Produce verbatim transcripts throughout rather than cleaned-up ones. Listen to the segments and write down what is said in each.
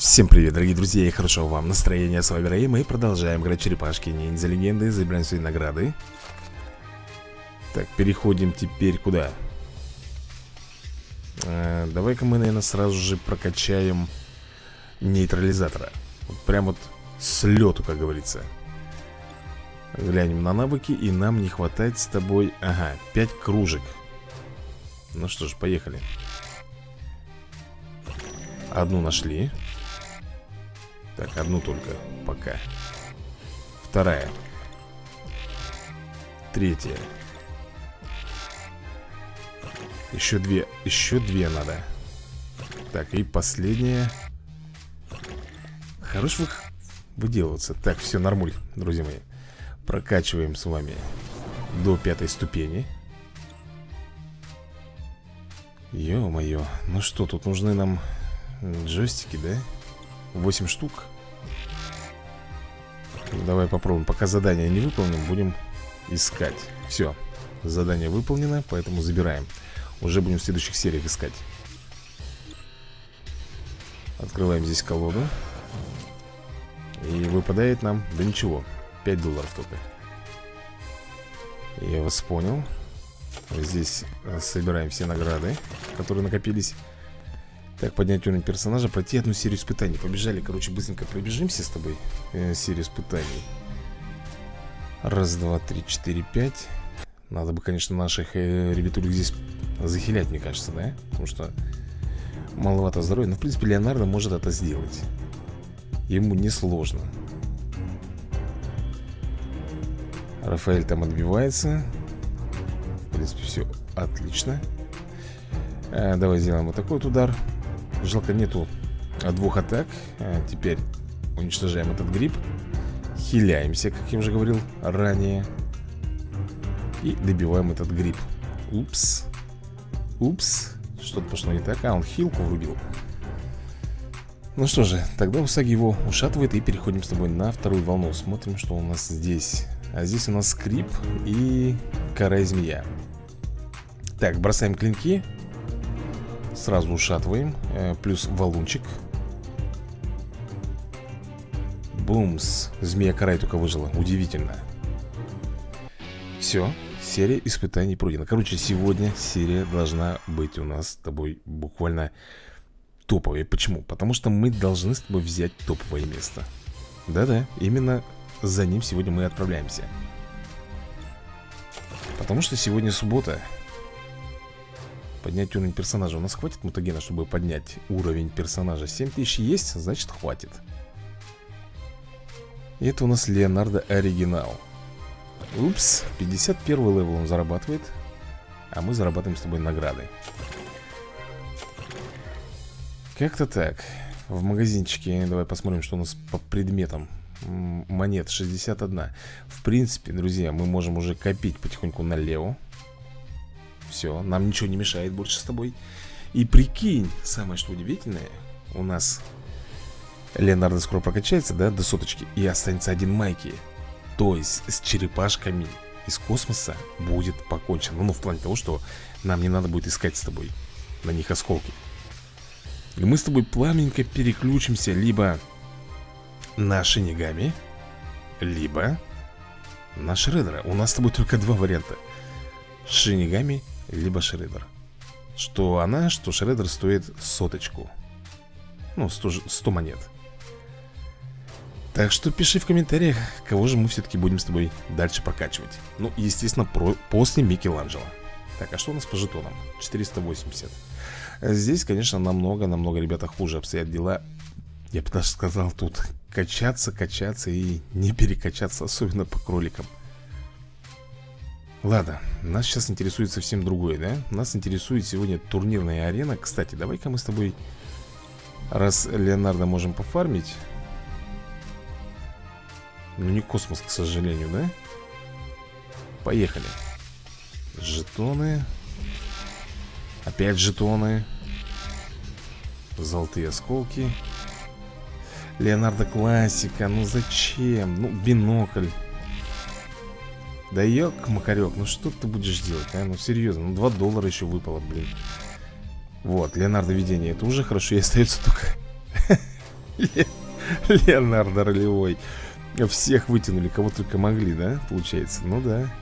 Всем привет, дорогие друзья, и хорошо вам настроения. С вами Рэй, мы продолжаем играть Черепашки Ниндзя-легенды. Забираем свои награды. Так, переходим теперь куда? А, давай-ка мы, наверное, сразу же прокачаем нейтрализатора. Вот прям вот с лету, как говорится. Глянем на навыки, и нам не хватает с тобой... Ага, пять кружек. Ну что ж, поехали. Одну нашли. Так, одну только пока. Вторая. Третья. Еще две. Еще две надо. Так, и последняя. Хорош вы... выделываться. Так, все, нормуль, друзья мои. Прокачиваем с вами до пятой ступени. Ё-моё. Ну что, тут нужны нам... джойстики, да? восемь штук. Ну, давай попробуем. Пока задание не выполним, будем искать. Все, задание выполнено, поэтому забираем. Уже будем в следующих сериях искать. Открываем здесь колоду. И выпадает нам, да ничего, пять долларов только. Я вас понял. Здесь собираем все награды, которые накопились. Так, поднять уровень персонажа, пройти одну серию испытаний. Побежали, короче, быстренько пробежимся с тобой. э, Серию испытаний. Раз, два, три, четыре, пять. Надо бы, конечно, наших э, ребятулек здесь захилять, мне кажется, да? Потому что маловато здоровья. Но, в принципе, Леонардо может это сделать. Ему несложно. Рафаэль там отбивается. В принципе, все отлично. э, Давай сделаем вот такой вот удар. Жалко, нету двух атак. а, Теперь уничтожаем этот гриб. Хиляемся, как я уже говорил ранее. И добиваем этот гриб. Упс. Упс. Что-то пошло не так. А, он хилку врубил. Ну что же, тогда Усаги его ушатывает. И переходим с тобой на вторую волну. Смотрим, что у нас здесь. А здесь у нас скрип и карай змея. Так, бросаем клинки. Сразу ушатываем. Плюс валунчик. Бумс. Змея Карай только выжила. Удивительно. Все. Серия испытаний пройдена. Короче, сегодня серия должна быть у нас с тобой буквально топовой. Почему? Потому что мы должны с тобой взять топовое место. Да-да. Именно за ним сегодня мы отправляемся. Потому что сегодня суббота. Поднять уровень персонажа. У нас хватит мутагена, чтобы поднять уровень персонажа. семь тысяч есть, значит хватит. И это у нас Леонардо оригинал. Упс, пятьдесят первый левел он зарабатывает. А мы зарабатываем с тобой награды. Как-то так. В магазинчике, давай посмотрим, что у нас по предметам. Монет шестьдесят одна. В принципе, друзья, мы можем уже копить потихоньку налево. Все, нам ничего не мешает больше с тобой. И прикинь, самое что удивительное, у нас Леонардо скоро прокачается, да, до соточки. И останется один Майки. То есть с черепашками из космоса будет покончено. Ну, в плане того, что нам не надо будет искать с тобой на них осколки. И мы с тобой плавненько переключимся либо на Шинигами, либо на Шредера. У нас с тобой только два варианта. Шинигами либо Шредер. Что она, что Шредер стоит соточку. Ну, сто монет. Так что пиши в комментариях, кого же мы все-таки будем с тобой дальше прокачивать. Ну, естественно, про после Микеланджело. Так, а что у нас по жетонам? четыреста восемьдесят. Здесь, конечно, намного-намного, ребята, хуже обстоят дела. Я бы даже сказал, тут качаться, качаться и не перекачаться, особенно по кроликам. Ладно, нас сейчас интересует совсем другое, да? Нас интересует сегодня турнирная арена. Кстати, давай-ка мы с тобой, раз Леонардо можем пофармить. Ну, не космос, к сожалению, да? Поехали. Жетоны. Опять жетоны. Золотые осколки. Леонардо классика, ну зачем? Ну, бинокль. Да ёк, макарёк, ну что ты будешь делать, а? Ну серьезно, ну два доллара еще выпало, блин. Вот, Леонардо видение, это уже хорошо, и остается только Леонардо ролевой. Всех вытянули, кого только могли, да? Получается, ну да.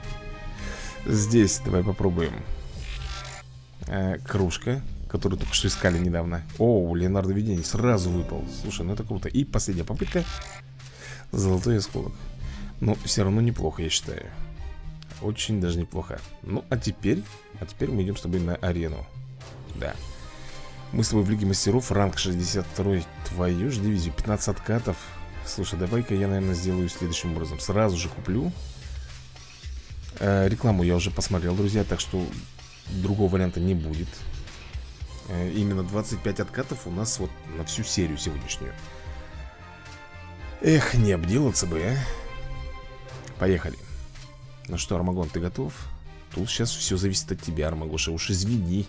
Здесь давай попробуем. э, Кружка, которую только что искали недавно. О, Леонардо видение сразу выпал. Слушай, ну это круто. И последняя попытка. Золотой осколок. Но все равно неплохо, я считаю. Очень даже неплохо. Ну, а теперь, а теперь мы идем с тобой на арену. Да. Мы с тобой в Лиге Мастеров, ранг шестьдесят два. Твою же дивизию, пятнадцать откатов. Слушай, давай-ка я, наверное, сделаю следующим образом. Сразу же куплю. э, Рекламу я уже посмотрел, друзья. Так что другого варианта не будет. э, Именно двадцать пять откатов у нас вот на всю серию сегодняшнюю. Эх, не обделаться бы, а. Поехали. Ну что, Армагон, ты готов? Тут сейчас все зависит от тебя, Армагоша. Уж извини.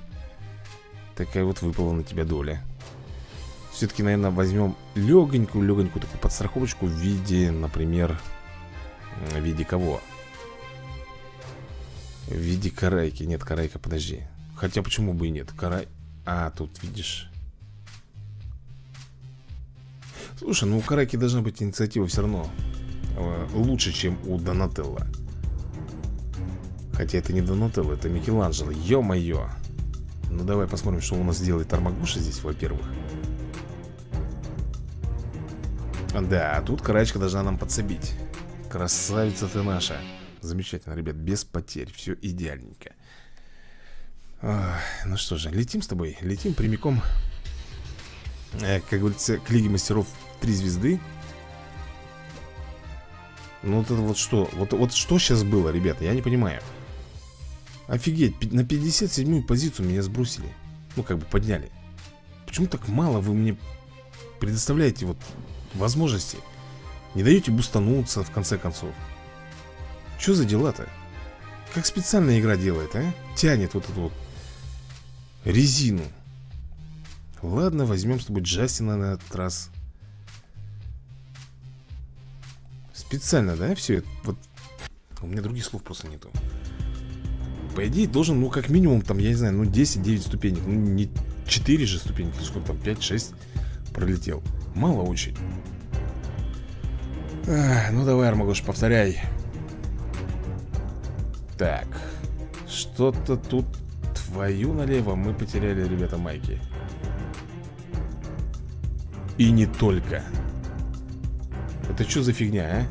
Такая вот выпала на тебя доля. Все-таки, наверное, возьмем легонькую-легонькую такую подстраховочку в виде, например... В виде кого? В виде Карайки. Нет, Карайка, подожди. Хотя почему бы и нет? Карай... А, тут, видишь... Слушай, ну у Карайки должна быть инициатива все равно э, лучше, чем у Донателло. Хотя это не Донателло, это Микеланджело. Ё-моё. Ну давай посмотрим, что у нас делает Армагоша здесь, во-первых. Да, тут Карайка должна нам подсобить. Красавица ты наша. Замечательно, ребят, без потерь. Все идеальненько. Ах, ну что же, летим с тобой. Летим прямиком, как говорится, к Лиге Мастеров три звезды. Ну вот это вот что? Вот, вот что сейчас было, ребята? Я не понимаю. Офигеть, на пятьдесят седьмую позицию меня сбросили. Ну как бы подняли. Почему так мало вы мне предоставляете вот возможности? Не даете бустануться в конце концов. Что за дела-то? Как специальная игра делает, а? Тянет вот эту вот резину. Ладно, возьмем с тобой Джастина на этот раз. Специально, да, все это? Вот. У меня других слов просто нету. По идее должен, ну как минимум там, я не знаю, ну десять-девять ступенек. Ну не четыре же ступеньки, сколько там, пять-шесть пролетел. Мало очень. Ах, ну давай, Армагош, повторяй. Так. Что-то тут твою налево мы потеряли, ребята, майки. И не только. Это что за фигня, а?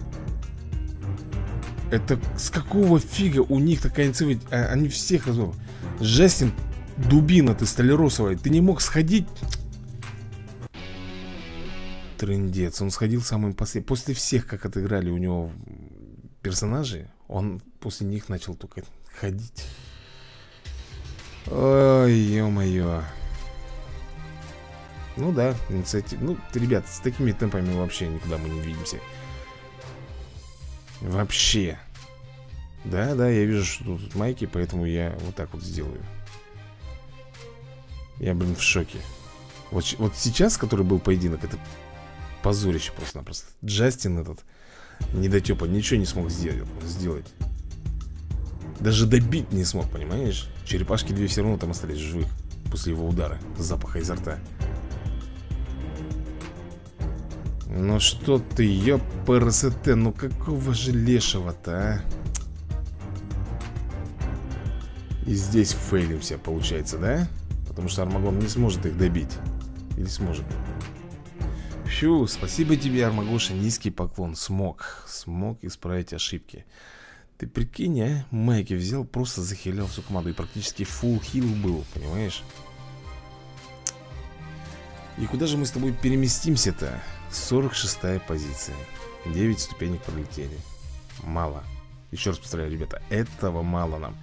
Это с какого фига у них такая инициатива? А, они всех разорвали. Джастин, дубина ты столяросовая. Ты не мог сходить? Трындец. Он сходил самым последним. После всех, как отыграли у него персонажи, он после них начал только ходить. Ой, ё-моё. Ну да, инициатива. Ну, ребят, с такими темпами вообще никуда мы не двинемся. Вообще. Да, да, я вижу, что тут майки, поэтому я вот так вот сделаю. Я, блин, в шоке. Вот, вот сейчас, который был поединок, это позорище просто-напросто. Джастин этот недотепа ничего не смог сделать. Даже добить не смог, понимаешь? Черепашки две все равно там остались живых после его удара, запаха изо рта. Ну что ты, ёпрст, ну какого же лешего-то, а? И здесь фейлимся, получается, да? Потому что Армагон не сможет их добить. Или сможет? Фью, спасибо тебе, Армагоша, низкий поклон. Смог, смог исправить ошибки. Ты прикинь, а? Майки взял, просто захилял всю команду. И практически фулл хил был, понимаешь? И куда же мы с тобой переместимся-то? сорок шестая позиция. девять ступенек пролетели. Мало. Еще раз повторяю, ребята, этого мало нам.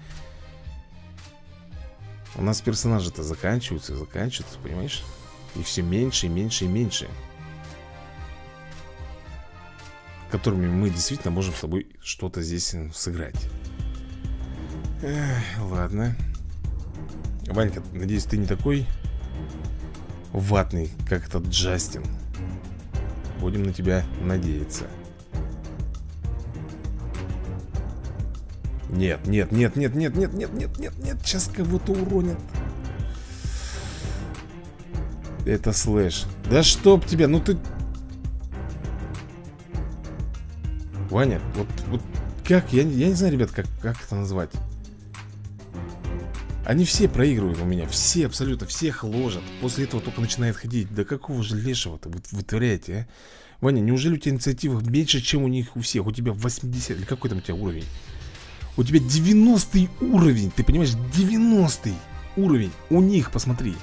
У нас персонажи-то заканчиваются, заканчиваются, понимаешь? И все меньше, и меньше, и меньше. Которыми мы действительно можем с тобой что-то здесь сыграть. Эх, ладно. Ванька, надеюсь, ты не такой ватный, как этот Джастин. Будем на тебя надеяться. Нет, нет, нет, нет, нет, нет, нет, нет, нет, нет. Сейчас кого-то уронят. Это слэш. Да чтоб тебя, ну ты Ваня, вот, вот как, я, я не знаю, ребят, как, как это назвать. Они все проигрывают у меня, все абсолютно, всех ложат. После этого только начинает ходить. Да какого же лешего-то вы вытворяете, а? Ваня, неужели у тебя инициатива меньше, чем у них у всех? У тебя восемьдесят, или какой там у тебя уровень? У тебя девяностый уровень, ты понимаешь, девяностый уровень у них, посмотри.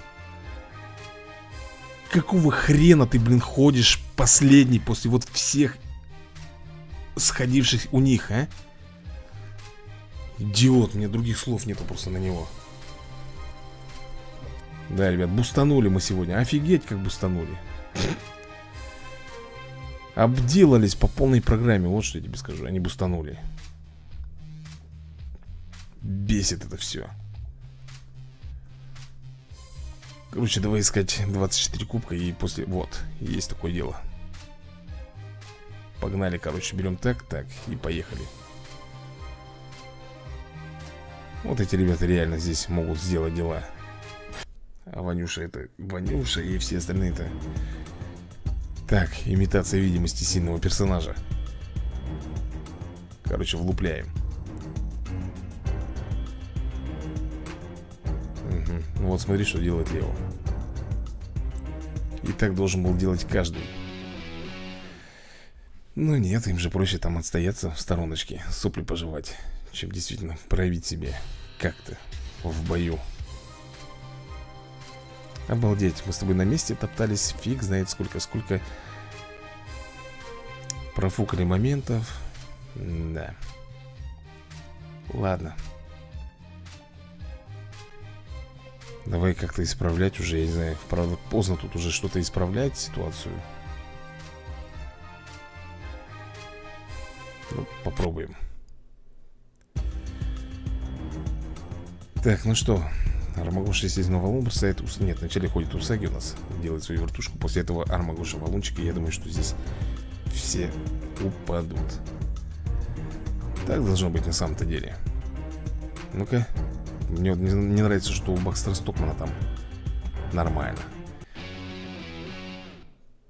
Какого хрена ты, блин, ходишь последний после вот всех сходивших у них, а? Идиот, мне других слов нету просто на него. Да, ребят, бустанули мы сегодня. Офигеть, как бустанули. Обделались по полной программе, вот что я тебе скажу. Они бустанули. Бесит это все. Короче, давай искать двадцать четыре кубка. И после... Вот, есть такое дело. Погнали, короче, берем так, так и поехали. Вот эти ребята реально здесь могут сделать дела. А Ванюша это... Ванюша и все остальные-то. Так, имитация видимости сильного персонажа. Короче, влупляем. Ну вот смотри, что делает Лео. И так должен был делать каждый. Но нет, им же проще там отстояться в стороночке, сопли пожевать, чем действительно проявить себе как-то в бою. Обалдеть, мы с тобой на месте топтались фиг знает сколько, сколько профукали моментов. Да. Ладно. Давай как-то исправлять уже, я не знаю, правда поздно тут уже что-то исправлять ситуацию. Ну, попробуем. Так, ну что, Армагош, естественно, валун бросает. Нет, вначале ходит Усаги у нас, делает свою вертушку. После этого Армагоша валунчик, и я думаю, что здесь все упадут. Так должно быть на самом-то деле. Ну-ка. Мне не нравится, что у Бакстера Стокмана там нормально.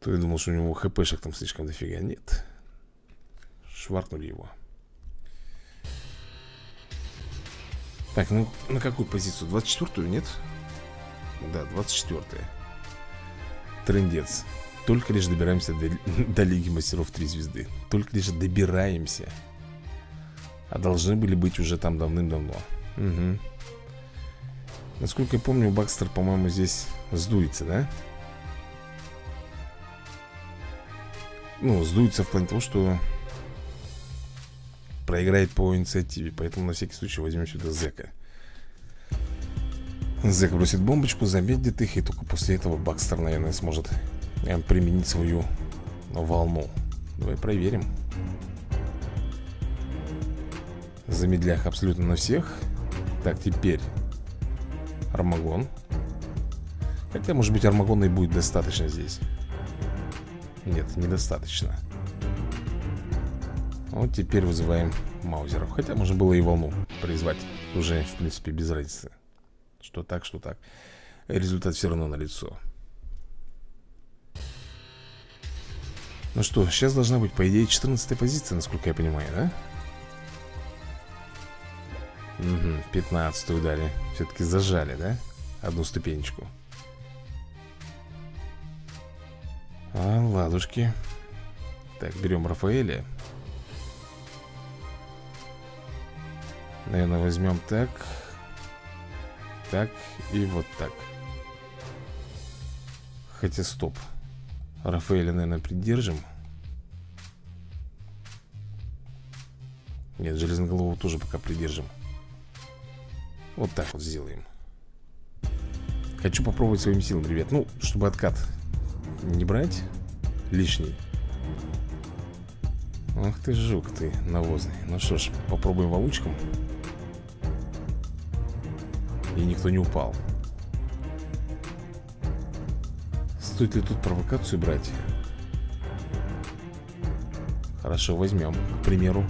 Ты думал, что у него хпшек там слишком дофига? Нет. Шваркнули его. Так, ну на какую позицию? двадцать четвёртую, нет? Да, двадцать четвёртую. Трындец. Только лишь добираемся до, до Лиги Мастеров три звезды. Только лишь добираемся. А должны были быть уже там давным-давно. Угу. Насколько я помню, Бакстер, по-моему, здесь сдуется, да? Ну, сдуется в плане того, что проиграет по инициативе. Поэтому на всякий случай возьмем сюда Зека. Зек бросит бомбочку, заметит их. И только после этого Бакстер, наверное, сможет применить свою волну. Давай проверим. Замедлях абсолютно на всех. Так, теперь Армагон. Хотя, может быть, Армагона и будет достаточно здесь. Нет, недостаточно. Вот теперь вызываем Маузеров. Хотя можно было и волну призвать. Уже, в принципе, без разницы. Что так, что так. Результат все равно налицо. Ну что, сейчас должна быть, по идее, четырнадцатая позиция, насколько я понимаю, да? Угу, пятнадцатую дали. Все-таки зажали, да? Одну ступенечку. А, ладушки. Так, берем Рафаэля. Наверное, возьмем так. Так и вот так. Хотя, стоп. Рафаэля, наверное, придержим. Нет, Железноголового тоже пока придержим. Вот так вот сделаем. Хочу попробовать своими силами, ребят. Ну, чтобы откат не брать лишний. Ах ты жук ты навозный. Ну что ж, попробуем валучком. И никто не упал. Стоит ли тут провокацию брать? Хорошо, возьмем, к примеру.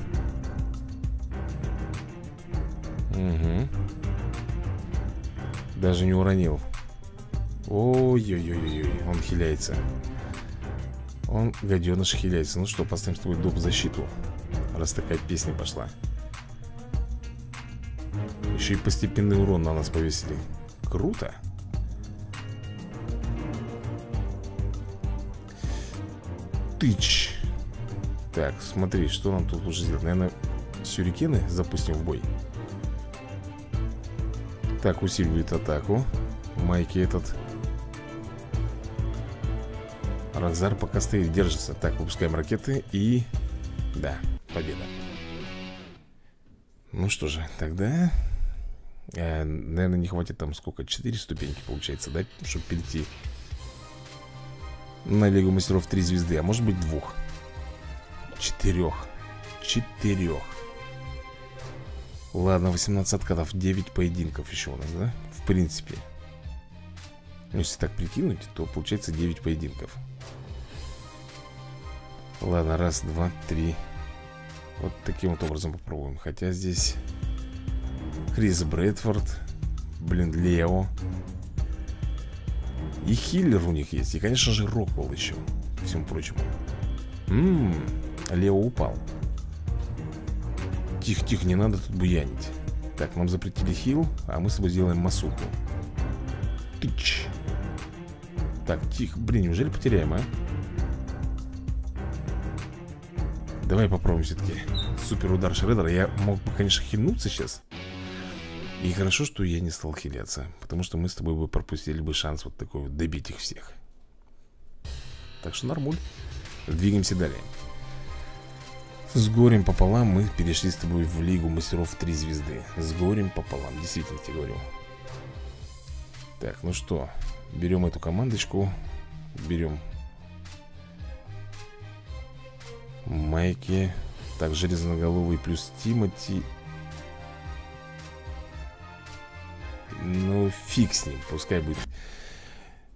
Угу. Даже не уронил. Ой-ой-ой-ой, он хиляется. Он, гаденыш, хиляется. Ну что, поставим с тобой доп. Защиту. раз такая песня пошла. Еще и постепенный урон на нас повесили. Круто. Тыч. Так, смотри, что нам тут лучше сделать. Наверное, сюрикены запустим в бой. Так, усиливает атаку. Майки этот. Ранзар пока стоит, держится. Так, выпускаем ракеты и... Да, победа. Ну что же, тогда... Э, наверное, не хватит там сколько? четыре ступеньки получается, да? Чтобы перейти на Лигу мастеров три звезды. А может быть двух. Четырех. Четырех. Ладно, восемнадцать откатов. девять поединков еще у нас, да? В принципе. Ну, если так прикинуть, то получается девять поединков. Ладно, раз, два, три. Вот таким вот образом попробуем. Хотя здесь Крис Брэдфорд, блин, Лео. И хиллер у них есть. И, конечно же, Роквелл еще. Ко всему прочему. Ммм, Лео упал. Тихо-тихо, не надо тут буянить. Так, нам запретили хил, а мы с собой сделаем масуку. Тыч. Так, тихо, блин, неужели потеряем, а? Давай попробуем все-таки. Супер удар Шредера. Я мог бы, конечно, хильнуться сейчас. И хорошо, что я не стал хиляться, потому что мы с тобой бы пропустили бы шанс вот такой вот добить их всех. Так что нормуль. Двигаемся далее. С горем пополам мы перешли с тобой в Лигу мастеров три звезды. С горем пополам, действительно тебе говорю. Так, ну что, берем эту командочку. Берем Майки. Так, железноголовый плюс Тимати. Ну, фиг с ним, пускай будет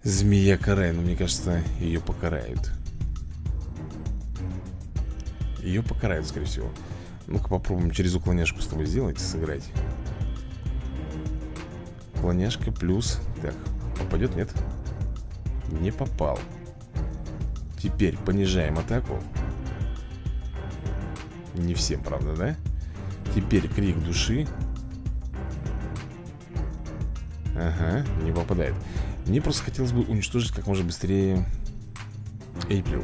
Змея Карай, но мне кажется, ее покарают. Ее покарают, скорее всего. Ну-ка попробуем через уклоняшку с тобой сделать, сыграть. Уклоняшка плюс. Так, попадет, нет? Не попал. Теперь понижаем атаку. Не всем, правда, да? Теперь крик души. Ага, не попадает. Мне просто хотелось бы уничтожить как можно быстрее Эйприл.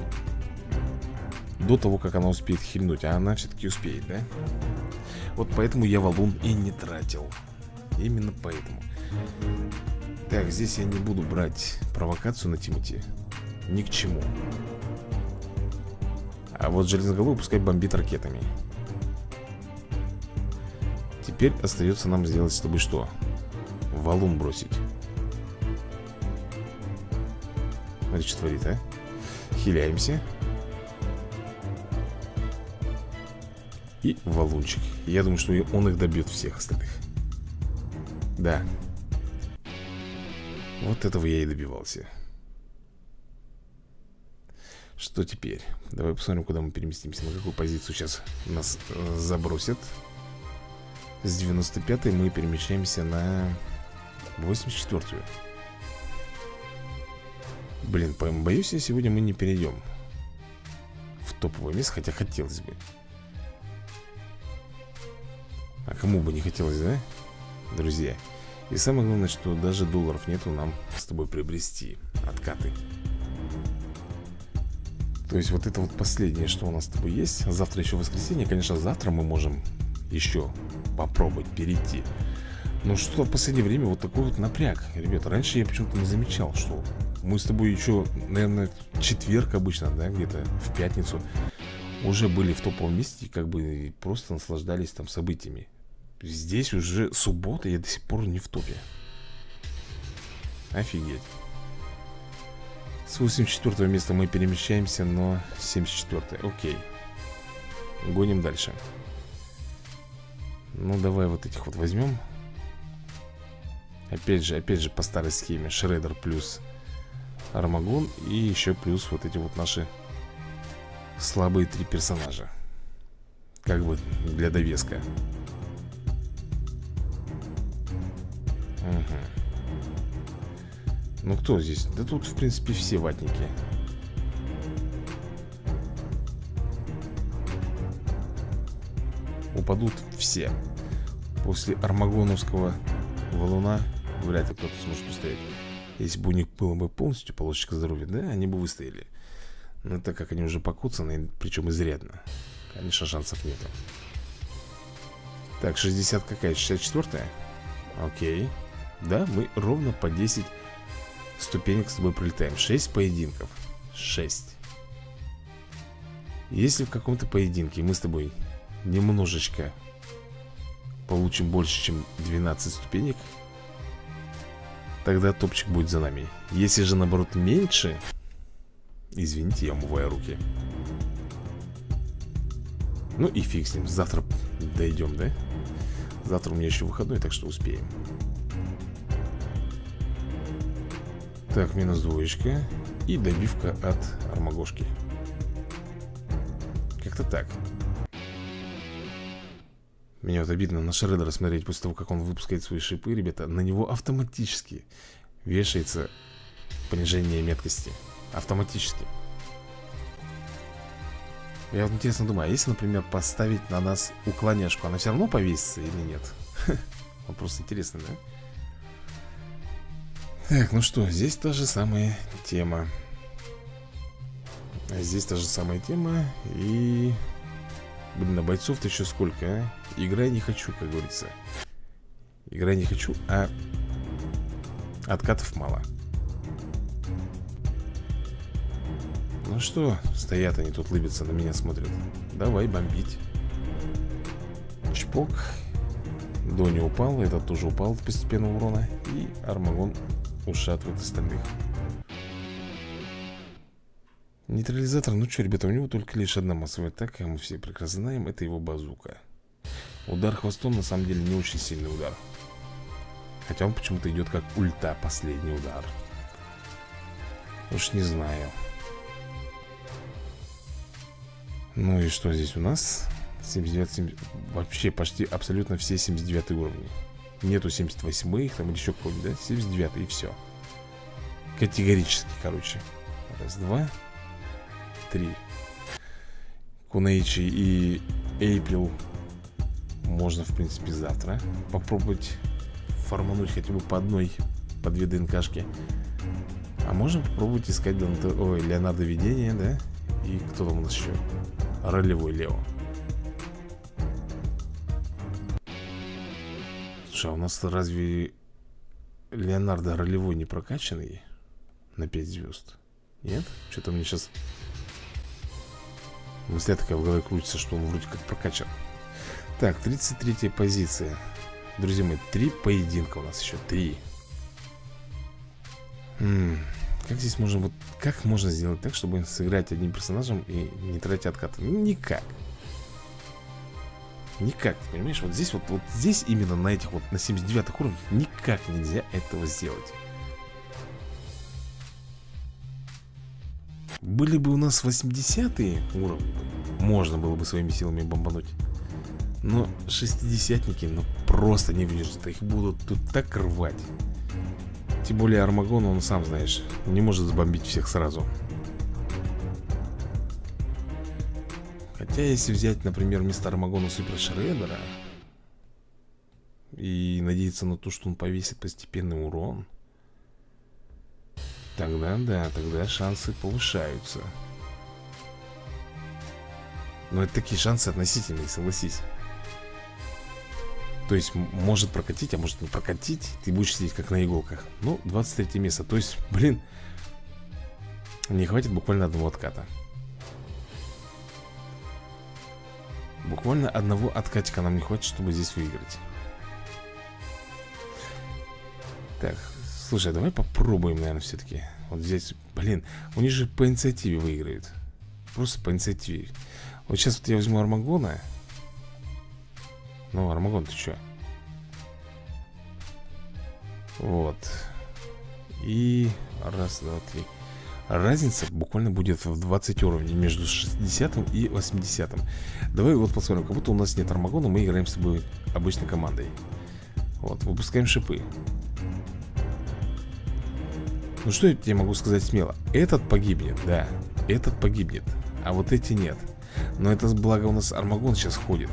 До того, как она успеет хильнуть. А она все-таки успеет, да? Вот поэтому я валун и не тратил. Именно поэтому. Так, здесь я не буду брать провокацию на Тимати. Ни к чему. А вот железноголовый пускай бомбит ракетами. Теперь остается нам сделать с тобой что? Валун бросить. Смотри, что творит, а? Хиляемся. И валунчик. Я думаю, что он их добьет всех остальных. Да. Вот этого я и добивался. Что теперь? Давай посмотрим, куда мы переместимся. На какую позицию сейчас нас забросят. С девяносто пятой мы перемещаемся на восемьдесят четвёртую. Блин, боюсь, я сегодня мы не перейдем в топовое место, хотя хотелось бы. А кому бы не хотелось, да, друзья? И самое главное, что даже долларов нету нам с тобой приобрести откаты. То есть вот это вот последнее, что у нас с тобой есть. Завтра еще воскресенье, конечно, завтра мы можем еще попробовать перейти. Но что в последнее время вот такой вот напряг, ребята. Раньше я почему-то не замечал, что мы с тобой еще, наверное, четверг обычно, да, где-то в пятницу уже были в топовом месте и как бы просто наслаждались там событиями. Здесь уже суббота, я до сих пор не в топе. Офигеть. С восемьдесят четвёртого места мы перемещаемся на семьдесят четвёртое. Окей. Гоним дальше. Ну давай вот этих вот возьмем. Опять же, опять же по старой схеме. Шредер плюс Армагон. И еще плюс вот эти вот наши слабые три персонажа. Как бы для довеска. Угу. Ну кто здесь? Да тут в принципе все ватники. упадут все. После армагоновского валуна вряд ли кто-то сможет устоять. Если бы у них было бы полностью полосочка здоровья, да, они бы выстояли. Но так как они уже покуцаны, причем изрядно, конечно, шансов нету. Так, шестьдесят какая? шестьдесят четвёртая? Окей. Да, мы ровно по десять ступенек с тобой пролетаем. шесть поединков. шесть. Если в каком-то поединке мы с тобой немножечко получим больше, чем двенадцать ступенек, тогда топчик будет за нами. Если же наоборот меньше... Извините, я умываю руки. Ну и фиг с ним, завтра дойдем, да? Завтра у меня еще выходной, так что успеем. Так, минус двоечка. И добивка от армагошки. Как-то так. Меня вот обидно на Шредера смотреть после того, как он выпускает свои шипы, ребята. На него автоматически вешается понижение меткости. Автоматически. Я вот интересно думаю, а если, например, поставить на нас уклоняшку, она все равно повесится или нет? Вопрос интересный, да? Так, ну что, здесь та же самая тема. Здесь та же самая тема. И... Блин, а бойцов-то еще сколько, а? Играй не хочу, как говорится. Играй не хочу, а... Откатов мало. Ну что, стоят они тут, лыбятся, на меня смотрят. Давай бомбить. Чпок. Дони упал, этот тоже упал от постепенного урона. И Армагон ушатывает остальных. Нейтрализатор, ну что, ребята, у него только лишь одна массовая атака, мы все прекрасно знаем, это его базука. Удар хвостом на самом деле не очень сильный удар. Хотя он почему-то идет как ульта, последний удар. Уж не знаю. Ну и что здесь у нас? семьдесят девять, семьдесят... Вообще почти абсолютно все семьдесят девятые уровни. Нету семьдесят восьмых, там или еще какой-нибудь, да? семьдесят девятый и все. Категорически, короче. Раз, два, три. Кунаичи и Эйприл можно, в принципе, завтра попробовать формануть хотя бы по одной, по две ДНКшки. А можем попробовать искать Донте... Ой, Леонардо видение, да? И кто там у нас еще? Ролевой Лео. Слушай, а у нас разве Леонардо ролевой не прокачанный на пять звезд? Нет? Что-то мне сейчас мысля такая в голове крутится, что он вроде как прокачан. Так, тридцать третья позиция. Друзья мои, три поединка у нас еще. Три. Ммм. Как здесь можно, вот как можно сделать так, чтобы сыграть одним персонажем и не тратить откаты? Ну, никак. Никак, понимаешь? Вот здесь, вот, вот здесь именно на этих вот, на семьдесят девятых уровнях никак нельзя этого сделать. Были бы у нас восьмидесятые уровни, можно было бы своими силами бомбануть. Но шестидесятники, ну просто не выдержат, их будут тут так рвать. Тем более Армагон, он сам, знаешь, не может сбомбить всех сразу. Хотя, если взять, например, вместо Армагона Супер Шредера и надеяться на то, что он повесит постепенный урон, тогда, да, тогда шансы повышаются. Но это такие шансы относительные, согласись. То есть может прокатить, а может не прокатить. Ты будешь сидеть как на иголках. Ну, двадцать третье место, то есть, блин, не хватит буквально одного отката. Буквально одного откатика нам не хватит, чтобы здесь выиграть. Так, слушай, давай попробуем, наверное, все-таки. Вот здесь, блин, у них же по инициативе выиграют. Просто по инициативе. Вот сейчас вот я возьму Армагона. Ну, Армагон, ты чё? Вот. И раз, два, три. Разница буквально будет в двадцать уровней между шестидесятым и восьмидесятым. Давай вот посмотрим. Как будто у нас нет Армагона, мы играем с тобой обычной командой. Вот, выпускаем шипы. Ну что я тебе могу сказать смело? Этот погибнет, да. Этот погибнет. А вот эти нет. Но это благо у нас Армагон сейчас ходит.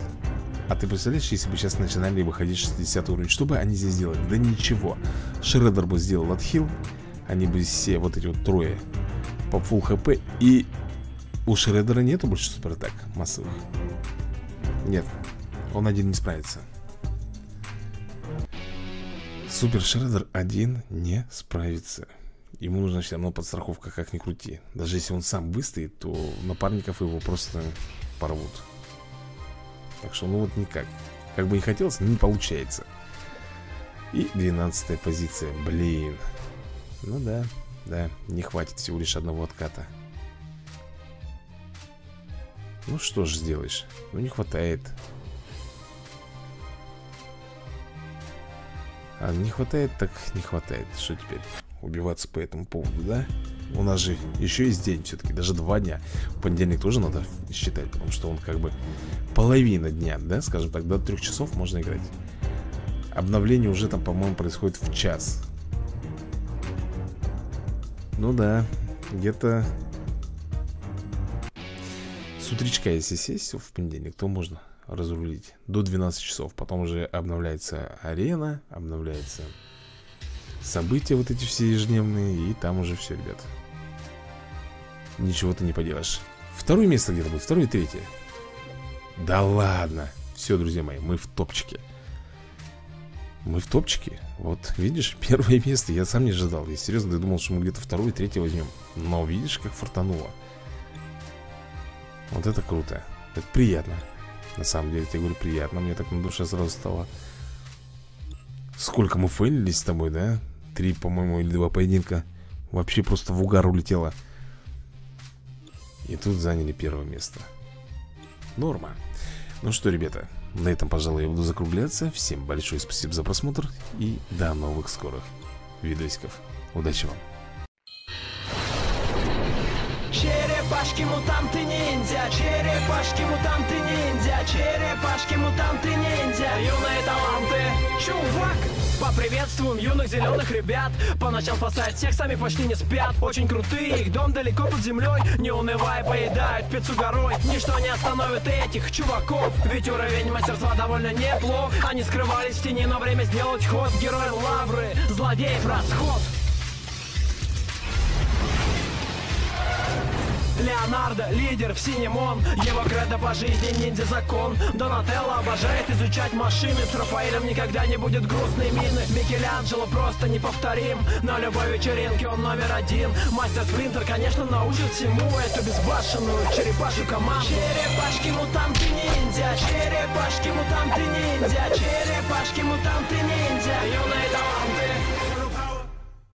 А ты представляешь, если бы сейчас начинали выходить шестидесятый уровень, что бы они здесь делали? Да ничего. Шредер бы сделал отхил. Они бы все, вот эти вот трое, по фулл хп. И у Шредера нету больше суператак массовых. Нет, он один не справится. Супер Шредер один не справится. Ему нужна все равно подстраховка, как ни крути. Даже если он сам выстоит, то напарников его просто порвут. Так что, ну вот никак. Как бы не хотелось, не получается. И двенадцатая позиция, блин. Ну да, да, не хватит всего лишь одного отката. Ну что ж сделаешь, ну не хватает. А не хватает, так не хватает. Что теперь? Убиваться по этому поводу, да? У нас же еще есть день все-таки, даже два дня. Понедельник тоже надо считать, потому что он как бы половина дня, да? Скажем так, до трех часов можно играть. Обновление уже там, по-моему, происходит в час. Ну да, где-то с утречка, если сесть в понедельник, то можно разрулить до двенадцати часов. Потом уже обновляется арена, обновляется... события вот эти все ежедневные. И там уже все, ребят. Ничего ты не поделаешь. Второе место где-то будет, второе и третье. Да ладно. Все, друзья мои, мы в топчике. Мы в топчике. Вот, видишь, первое место. Я сам не ожидал, я серьезно думал, что мы где-то второе и третье возьмем. Но видишь, как фартануло. Вот это круто. Это приятно. На самом деле, я тебе говорю, приятно. Мне так на душе сразу стало. Сколько мы фейлились с тобой, да? Три, по-моему, или два поединка. Вообще просто в угар улетело. И тут заняли первое место. Норма. Ну что, ребята, на этом, пожалуй, я буду закругляться. Всем большое спасибо за просмотр. И до новых скорых видосиков. Удачи вам. Черепашки-мутанты ниндзя, черепашки-мутанты ниндзя, черепашки-мутанты ниндзя, юные таланты. Чувак, поприветствуем юных зеленых ребят. По ночам спасают всех, сами почти не спят. Очень крутые, их дом далеко под землей. Не унывая, поедают пиццу горой. Ничто не остановит этих чуваков, ведь уровень мастерства довольно неплох. Они скрывались в тени, но время сделать ход. Героям лавры, злодеев расход. Леонардо, лидер в синем он. Его кредо по жизни ниндзя закон. Донателло обожает изучать машины. С Рафаэлем никогда не будет грустной мины. Микеланджело просто неповторим. На любой вечеринке он номер один. Мастер-спринтер, конечно, научит всему эту безбашенную черепашью команду. Черепашки-мутанты-ниндзя, черепашки-мутанты-ниндзя, черепашки-мутанты-ниндзя.